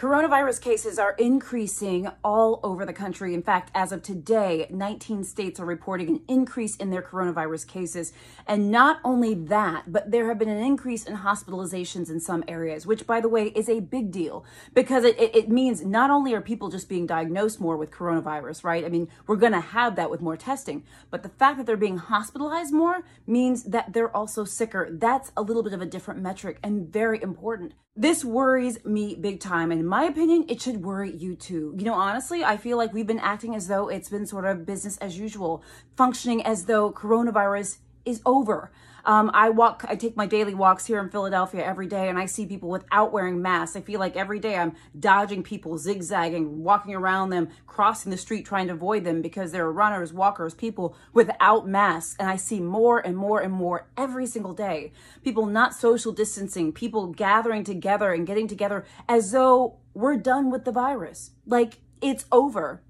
Coronavirus cases are increasing all over the country. In fact, as of today, 19 states are reporting an increase in their coronavirus cases. And not only that, but there have been an increase in hospitalizations in some areas, which, by the way, is a big deal because it means not only are people just being diagnosed more with coronavirus, right? I mean, we're going to have that with more testing, but the fact that they're being hospitalized more means that they're also sicker. That's a little bit of a different metric and very important. This worries me big time. And in my opinion, it should worry you too. You know, honestly, I feel like we've been acting as though it's been sort of business as usual, functioning as though coronavirus is over. I take my daily walks here in Philadelphia every day, and I see people without wearing masks. I feel like every day I'm dodging people, zigzagging, walking around them, crossing the street, trying to avoid them because there are runners, walkers, people without masks. And I see more and more and more every single day. People not social distancing, people gathering together and getting together as though we're done with the virus. Like it's over.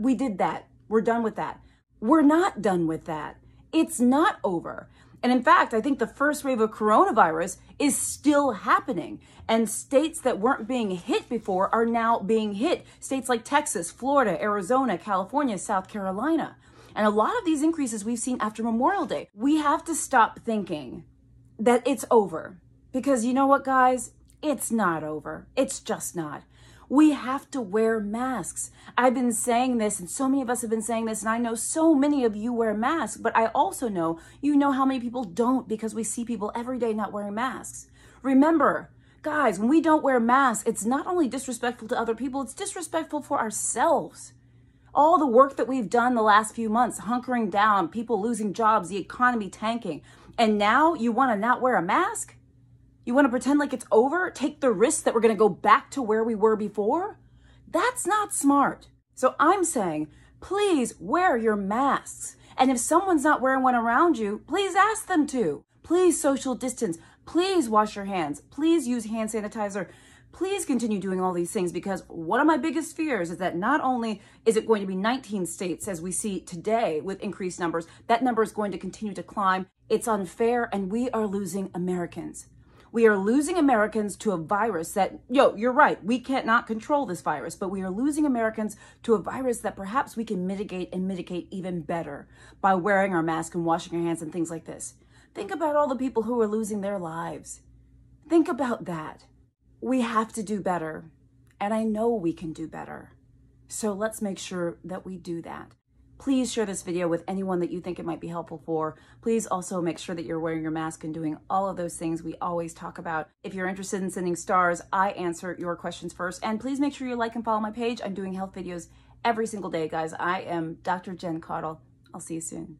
We did that. We're done with that. We're not done with that. It's not over. And in fact, I think the first wave of coronavirus is still happening. And states that weren't being hit before are now being hit. States like Texas, Florida, Arizona, California, South Carolina. And a lot of these increases we've seen after Memorial Day. We have to stop thinking that it's over. Because you know what, guys? It's not over. It's just not. We have to wear masks. I've been saying this, and so many of us have been saying this, and I know so many of you wear masks, but I also know you know how many people don't because we see people every day not wearing masks. Remember, guys, when we don't wear masks, it's not only disrespectful to other people, it's disrespectful for ourselves. All the work that we've done the last few months, hunkering down, people losing jobs, the economy tanking, and now you want to not wear a mask? You want to pretend like it's over? Take the risk that we're going to go back to where we were before? That's not smart. So I'm saying, please wear your masks. And if someone's not wearing one around you, please ask them to. Please social distance. Please wash your hands. Please use hand sanitizer. Please continue doing all these things because one of my biggest fears is that not only is it going to be 19 states as we see today with increased numbers, that number is going to continue to climb. It's unfair and we are losing Americans. We are losing Americans to a virus that, you're right, we cannot control this virus, but we are losing Americans to a virus that perhaps we can mitigate even better by wearing our mask and washing our hands and things like this. Think about all the people who are losing their lives. Think about that. We have to do better, and I know we can do better. So let's make sure that we do that. Please share this video with anyone that you think it might be helpful for. Please also make sure that you're wearing your mask and doing all of those things we always talk about. If you're interested in sending stars, I answer your questions first. And please make sure you like and follow my page. I'm doing health videos every single day, guys. I am Dr. Jen Caudle. I'll see you soon.